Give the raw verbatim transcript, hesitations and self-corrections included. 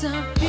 sun.